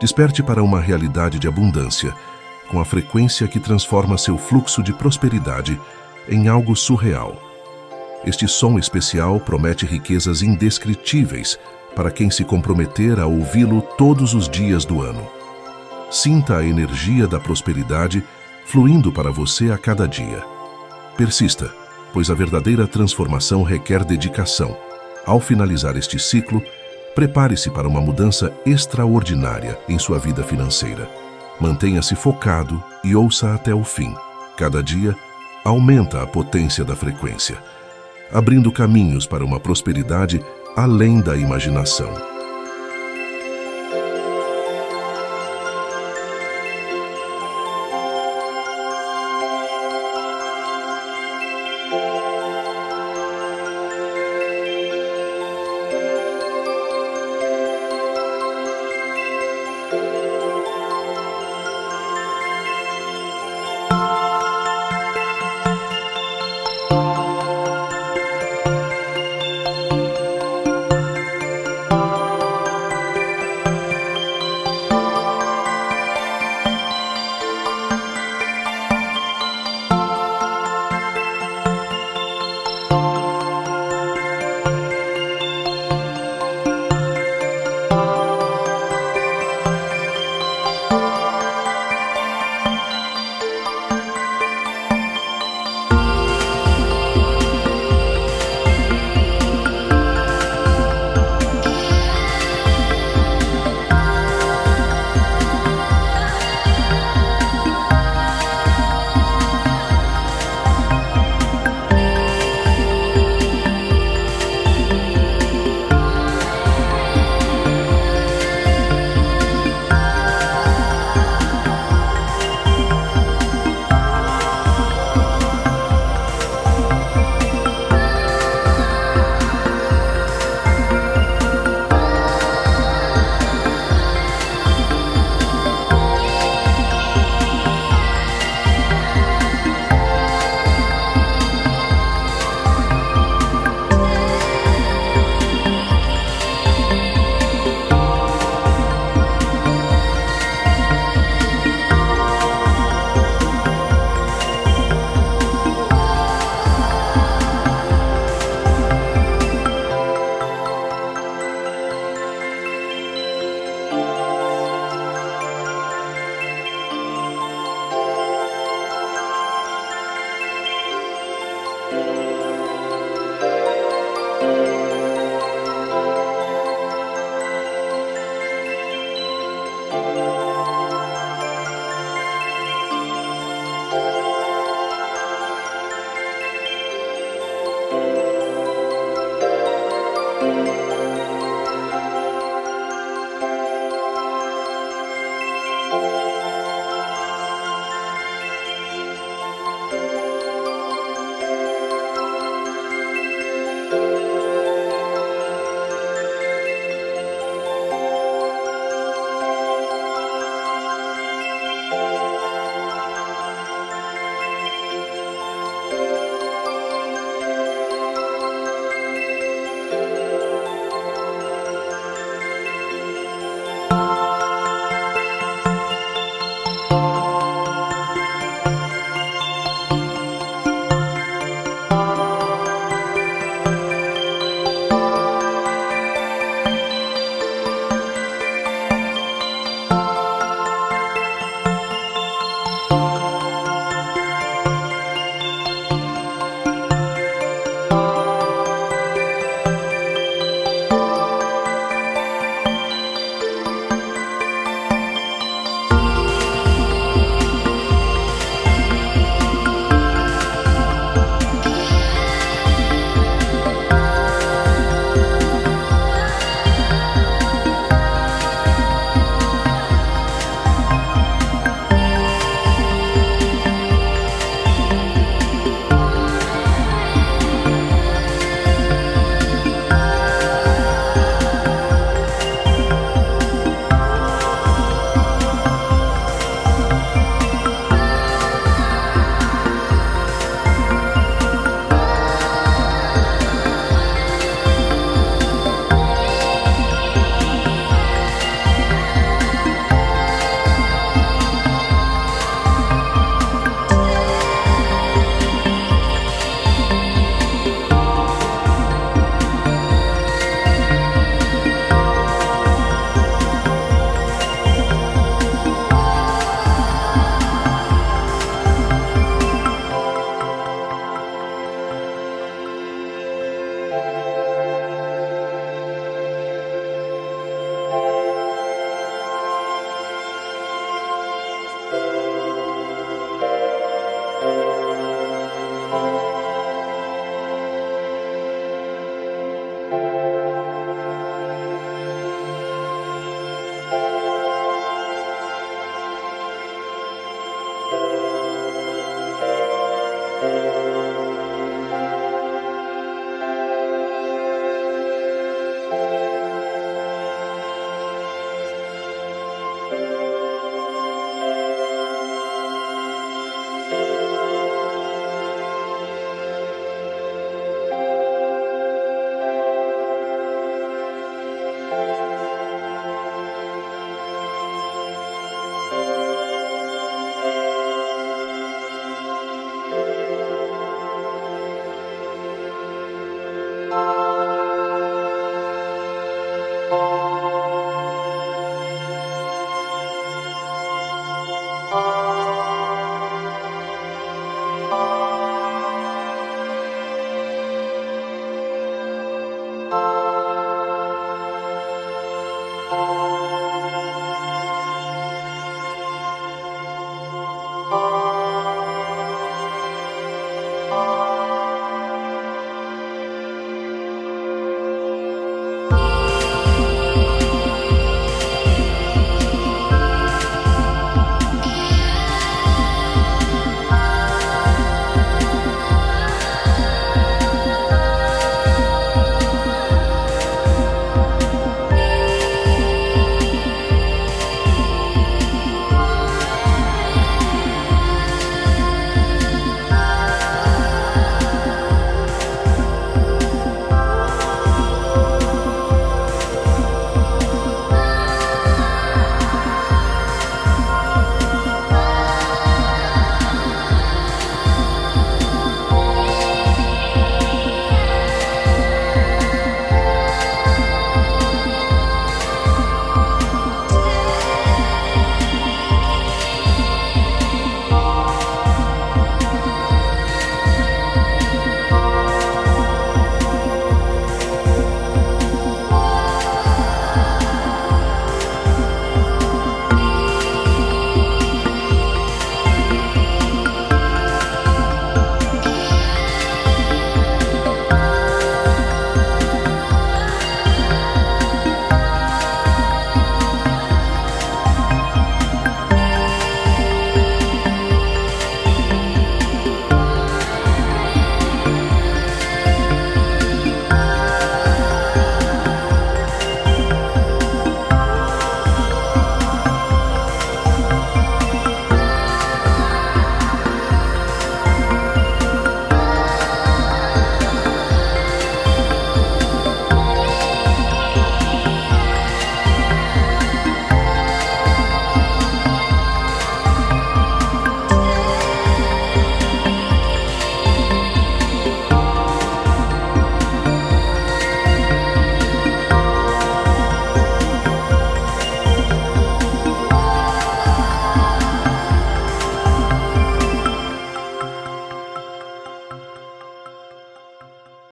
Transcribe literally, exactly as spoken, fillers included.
Desperte para uma realidade de abundância, com a frequência que transforma seu fluxo de prosperidade em algo surreal. Este som especial promete riquezas indescritíveis para quem se comprometer a ouvi-lo todos os dias do ano. Sinta a energia da prosperidade fluindo para você a cada dia. Persista, pois a verdadeira transformação requer dedicação. Ao finalizar este ciclo, prepare-se para uma mudança extraordinária em sua vida financeira. Mantenha-se focado e ouça até o fim. Cada dia, aumenta a potência da frequência, abrindo caminhos para uma prosperidade além da imaginação.